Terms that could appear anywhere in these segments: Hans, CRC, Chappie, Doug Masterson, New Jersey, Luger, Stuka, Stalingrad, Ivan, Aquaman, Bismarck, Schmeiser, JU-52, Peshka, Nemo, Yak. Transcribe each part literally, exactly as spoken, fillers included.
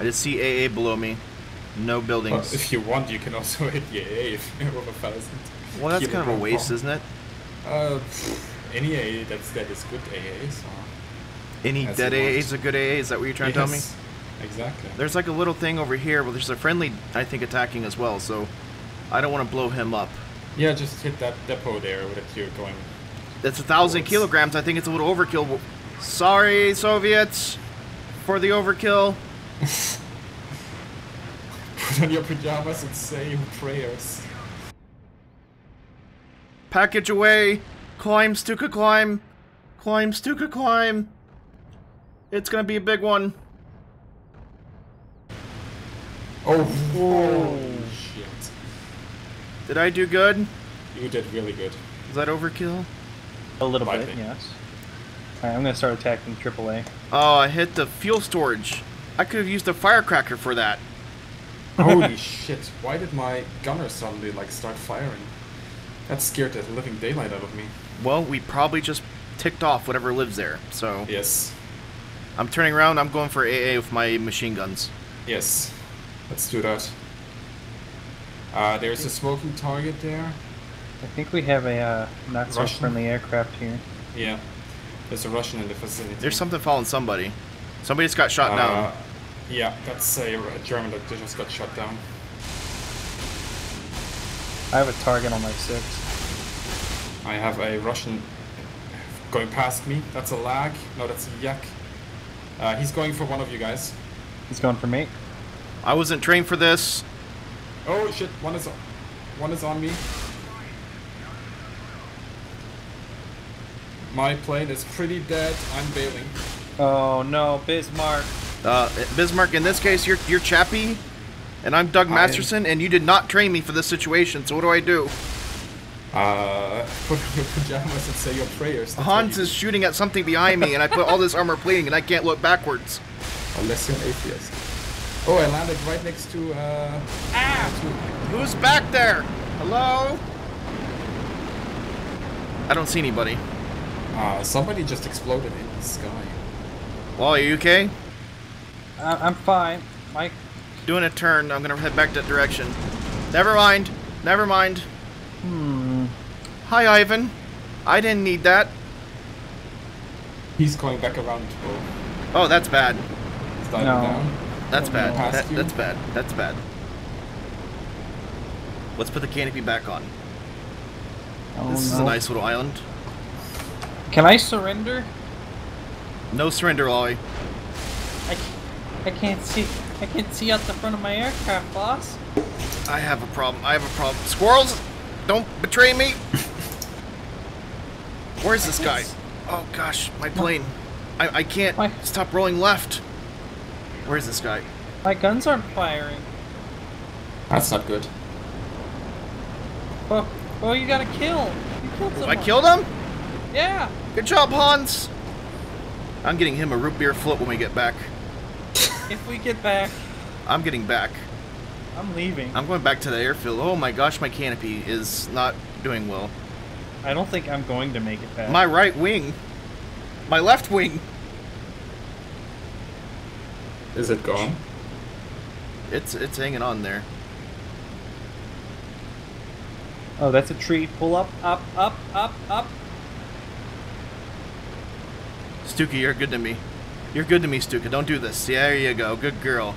I just see A A below me. No buildings. Well, if you want, you can also hit the A A if you're over a thousand. Well, that's kind of a waste, isn't it? Uh, any A A that's dead is good A A, so... Any dead A A is a good A A? Is that what you're trying to tell me? Exactly. There's like a little thing over here, but there's a friendly, I think, attacking as well, so I don't want to blow him up. Yeah, just hit that depot there if you're going... That's a thousand kilograms. I think it's a little overkill. Sorry, Soviets, for the overkill. Put on your pajamas and say your prayers. Package away. Climb, Stuka, climb. Climb, Stuka, climb. It's gonna be a big one. Oh, whoa. Shit. Did I do good? You did really good. Is that overkill? A little bit, yes. Alright, I'm gonna start attacking triple A. Oh, I hit the fuel storage. I could have used a firecracker for that. Holy shit, why did my gunner suddenly, like, start firing? That scared the living daylight out of me. Well, we probably just ticked off whatever lives there, so... Yes. I'm turning around, I'm going for A A with my machine guns. Yes. Let's do that. Uh, there's a smoking target there. I think we have a uh, not so friendly aircraft here. Yeah, there's a Russian in the vicinity. There's something following somebody. Somebody just got shot uh, down. Yeah, that's a German that just got shot down. I have a target on my six. I have a Russian going past me. That's a lag. No, that's a Yak. Uh, he's going for one of you guys. He's going for me. I wasn't trained for this. Oh shit! One is on, one is on me. My plane is pretty dead. I'm bailing. Oh no, Bismarck. Uh, Bismarck. In this case, you're you're Chappie, and I'm Doug Masterson, I'm... and you did not train me for this situation. So what do I do? Uh, put your pajamas and say your prayers. Hans is shooting at something behind me, and I put all this armor plating, and I can't look backwards. Unless you're an atheist. Oh, I landed right next to. Uh, ah! To... Who's back there? Hello? I don't see anybody. Uh, somebody just exploded in the sky. Well, are you okay? Uh, I'm fine. Mike. Doing a turn. I'm gonna head back that direction. Never mind. Never mind. Hmm. Hi, Ivan. I didn't need that. He's going back around. Oh, that's bad. He's diving no. down. That's oh, bad. That, that's bad. That's bad. Let's put the canopy back on. Oh, this no. is a nice little island. Can I surrender? No surrender, Ollie. I, I can't see. I can't see out the front of my aircraft, boss. I have a problem. I have a problem. Squirrels, don't betray me. Where's this guy? Oh gosh, my plane. No. I I can't my... stop rolling left. Where's this guy? My guns aren't firing. That's not good. Well, well, you gotta kill. You killed someone. I killed him. Yeah. Good job, Hans! I'm getting him a root beer float when we get back. If we get back. I'm getting back. I'm leaving. I'm going back to the airfield. Oh my gosh, my canopy is not doing well. I don't think I'm going to make it back. My right wing. My left wing. Is it gone? It's it's hanging on there. Oh, that's a tree. Pull up, up, up, up, up. Stuka, you're good to me. You're good to me, Stuka. Don't do this. There you go. Good girl.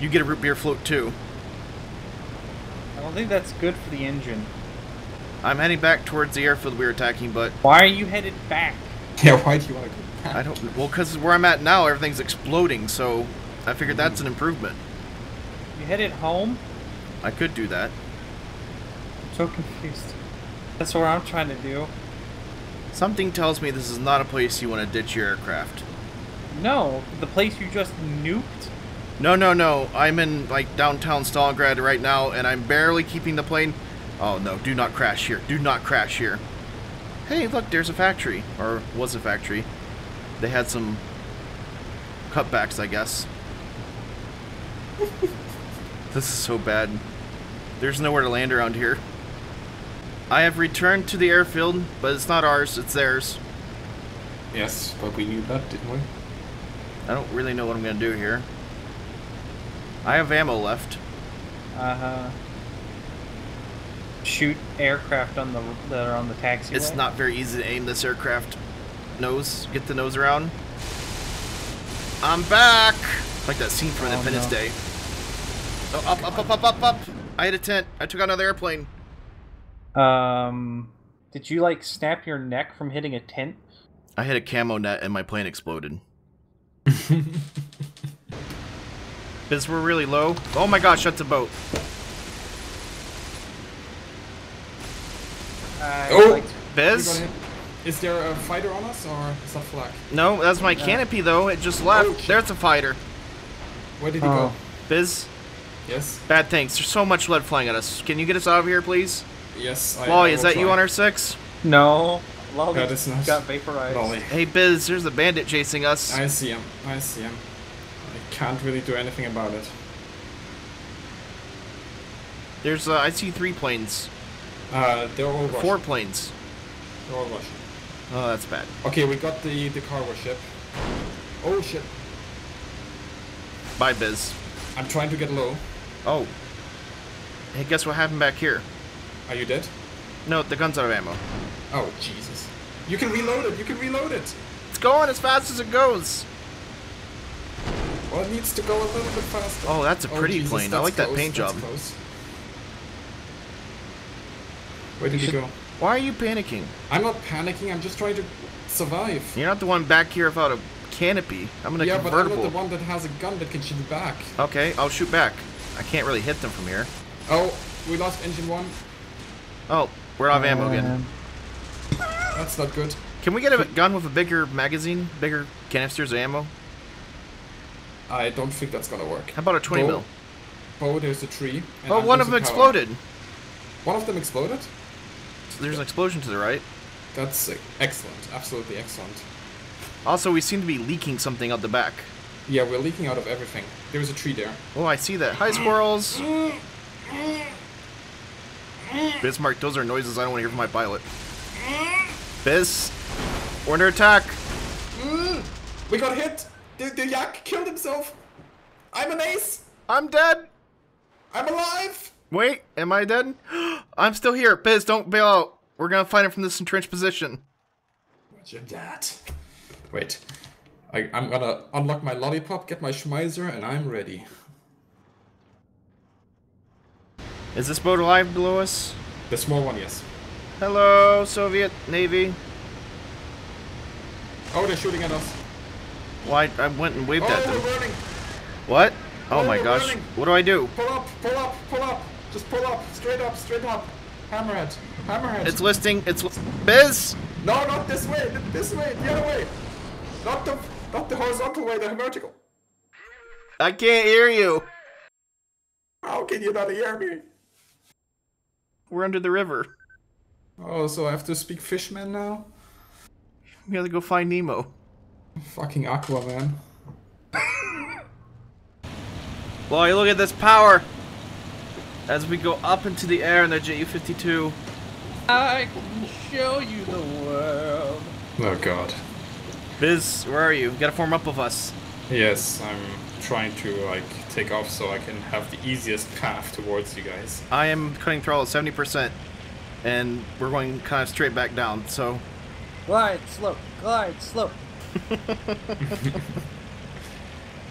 You get a root beer float, too. I don't think that's good for the engine. I'm heading back towards the airfield we were attacking, but... Why are you headed back? Yeah, why do you want to go back? I don't... Well, because where I'm at now, everything's exploding, so... I figured that's an improvement. You headed home? I could do that. I'm so confused. That's what I'm trying to do. Something tells me this is not a place you want to ditch your aircraft. No, the place you just nuked? No, no, no. I'm in, like, downtown Stalingrad right now, and I'm barely keeping the plane... Oh, no. Do not crash here. Do not crash here. Hey, look, there's a factory. Or was a factory. They had some cutbacks, I guess. This is so bad. There's nowhere to land around here. I have returned to the airfield, but it's not ours, it's theirs. Yes, but we knew that, didn't we? I don't really know what I'm going to do here. I have ammo left. Uh-huh. Shoot aircraft on the that are on the taxiway. It's not very easy to aim this aircraft. Nose, get the nose around. I'm back. Like that scene from oh, Independence no. Day. Oh, up, up, up, up, up, up! I hit a tent. I took out another airplane. Um, did you like snap your neck from hitting a tent? I hit a camo net and my plane exploded. Because we're really low. Oh my gosh, that's a boat. I oh, liked, Biz? Is there a fighter on us or is that flak? No, that's my yeah. canopy though. It just left. Oh, there's a fighter. Where did he oh. go? Biz? Yes. Bad things. There's so much lead flying at us. Can you get us out of here, please? Yes. I, Lolly, I is that try. you on our six? No. Lolly that is not got vaporized. Lolly. Hey, Biz, there's a bandit chasing us. I see him. I see him. I can't really do anything about it. There's, uh, I see three planes. Uh, they're all Russian. Four planes. They're all Russian. Oh, that's bad. Okay, we got the, the cargo ship. Oh, shit. Bye, Biz. I'm trying to get low. Oh. Hey, guess what happened back here? Are you dead? No, the gun's out of ammo. Oh, Jesus. You can reload it! You can reload it! It's going as fast as it goes! Well, it needs to go a little bit faster. Oh, that's a pretty oh, Jesus, plane. I like close, that paint job. Close. Where did you, should... you go? Why are you panicking? I'm not panicking, I'm just trying to survive. You're not the one back here without a canopy. I'm in a yeah, convertible. Yeah, but I'm not the one that has a gun that can shoot back. Okay, I'll shoot back. I can't really hit them from here. Oh, we lost engine one. Oh, we're out of ammo again. That's not good. Can we get a gun with a bigger magazine? Bigger canisters of ammo? I don't think that's gonna work. How about a twenty mil? Oh, there's a tree. Oh, one of them exploded. One of them exploded? So there's an explosion to the right. That's sick. Excellent. Absolutely excellent. Also, we seem to be leaking something out the back. Yeah, we're leaking out of everything. There was a tree there. Oh, I see that. Hi, squirrels! Bismarck, those are noises I don't want to hear from my pilot. Biz, we're under attack! We got hit! The, the Yak killed himself! I'm an ace! I'm dead! I'm alive! Wait, am I dead? I'm still here. Biz, don't bail out. We're gonna fight him from this entrenched position. Roger that. Wait. I, I'm gonna unlock my lollipop, get my Schmeiser, and I'm ready. Is this boat alive below us? The small one, yes. Hello, Soviet Navy. Oh, they're shooting at us. Why? Well, I, I went and waved oh, at them. Burning. What? Oh, oh my gosh. Burning. What do I do? Pull up, pull up, pull up. Just pull up, straight up, straight up. Hammerhead, hammerhead. It's listing, it's... Biz! No, not this way, this way, the other way. Not the, not the horizontal way, the vertical. I can't hear you. How can you not hear me? We're under the river. Oh, so I have to speak fishman now? We gotta go find Nemo. Fucking Aquaman. Boy, look at this power! As we go up into the air in the J U fifty-two. I can show you the world. Oh god. Biz, where are you? You gotta form up with us. Yes, I'm trying to like take off so I can have the easiest path towards you guys. I am cutting throttle at seventy percent. And we're going kind of straight back down, so... Glide, slow, glide, slow.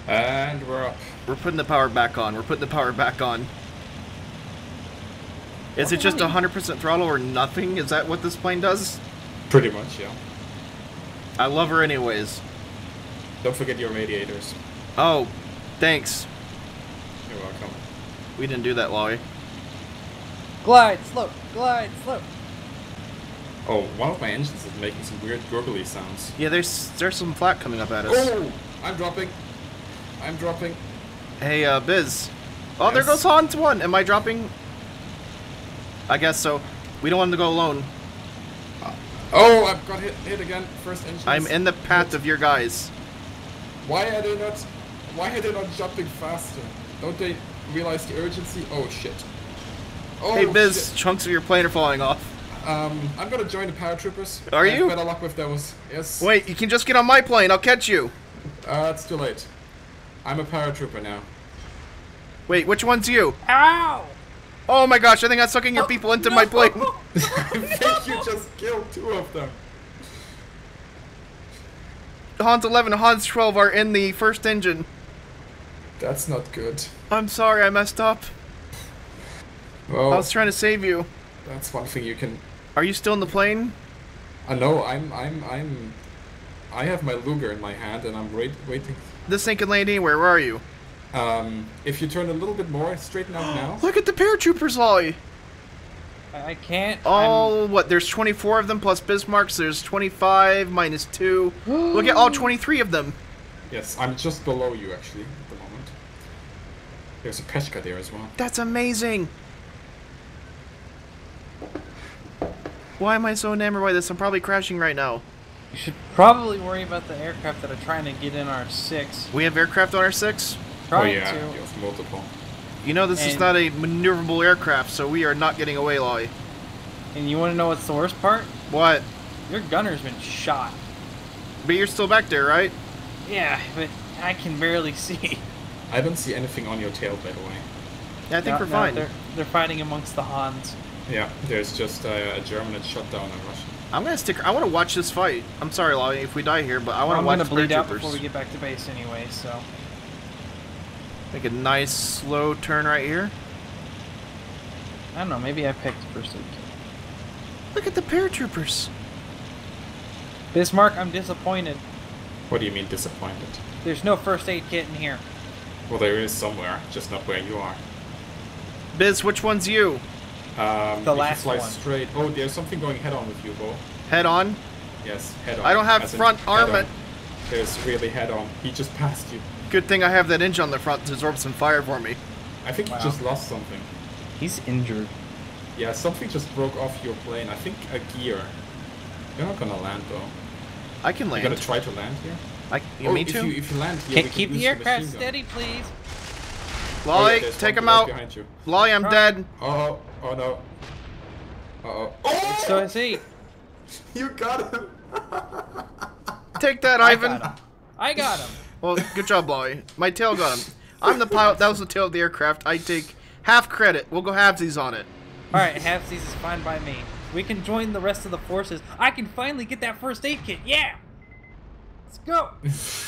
And we're up. We're putting the power back on, we're putting the power back on. Is it just one hundred percent throttle or nothing? Is that what this plane does? Pretty much, yeah. I love her anyways. Don't forget your radiators. Oh, thanks. You're welcome. We didn't do that, Lolly. Glide, slow, glide, slow. Oh, one of my engines is making some weird gurgly sounds. Yeah, there's there's some flak coming up at us. Oh, I'm dropping. I'm dropping. Hey, uh, Biz. Oh, yes. There goes Hans one. Am I dropping? I guess so. We don't want to go alone. Uh, oh, I've got hit, hit again. First engine. I'm in the path hit. of your guys. Why are they not? Why are they not jumping faster? Don't they realize the urgency? Oh shit. Oh, hey Biz, shit. Chunks of your plane are falling off. Um, I'm gonna join the paratroopers. Are you? Better luck with those. Yes. Wait, you can just get on my plane. I'll catch you. Uh, it's too late. I'm a paratrooper now. Wait, which one's you? Ow! Oh my gosh, I think I'm sucking your oh, people into no. my plate. I think you just killed two of them. Hans eleven and Hans twelve are in the first engine. That's not good. I'm sorry, I messed up. Well, I was trying to save you. That's one thing you can... Are you still in the plane? I uh, know, I'm, I'm, I'm... I have my Luger in my hand and I'm wait, waiting... This thing can land anywhere, where are you? Um, if you turn a little bit more, straighten out now. Look at the paratroopers, Lolly! I can't... Oh, I'm... what, there's twenty-four of them plus Bismarck's, there's twenty-five, minus two. Look at all twenty-three of them! Yes, I'm just below you, actually, at the moment. There's a Peshka there as well. That's amazing! Why am I so enamored by this? I'm probably crashing right now. You should probably worry about the aircraft that are trying to get in our six. We have aircraft on our six? Oh yeah, to. Yes, multiple. You know this and is not a maneuverable aircraft, so we are not getting away, Lolly. And you want to know what's the worst part? What? Your gunner's been shot. But you're still back there, right? Yeah, but I can barely see. I don't see anything on your tail, by the way. Yeah, I think no, we're no, fine. They're, they're fighting amongst the Hans. Yeah, there's just a, a German that shut down a Russian. I'm gonna stick. I want to watch this fight. I'm sorry, Lolly, if we die here, but I want to watch the paratroopers. I'm gonna bleed out before we get back to base anyway, so. Make a nice, slow turn right here. I don't know, maybe I picked pursuit. Look at the paratroopers! Bismarck, I'm disappointed. What do you mean, disappointed? There's no first aid kit in here. Well, there is somewhere, just not where you are. Biz, which one's you? Um, the last one. Straight. Oh, there's something going head-on with you, Bo. Head-on? Yes, head-on. I don't have As front armament. There's really head-on. He just passed you. Good thing I have that engine on the front to absorb some fire for me. I think wow. he just lost something. He's injured. Yeah, something just broke off your plane. I think a gear. You're not gonna land though. I can land. You're gonna try to land here? I, yeah, oh, me if too. You, if you land here, can, we can keep use the aircraft the steady, please. Lolly, oh, yeah, take him out. Lolly, I'm dead. Uh-oh. Oh no. Uh-oh. Oh! So is he. You got him. Take that, I Ivan. Got I got him. Well, good job, Lolly. My tail got him. I'm the pilot. That was the tail of the aircraft. I take half credit. We'll go halfsies on it. All right, halfsies is fine by me. We can join the rest of the forces. I can finally get that first aid kit. Yeah. Let's go.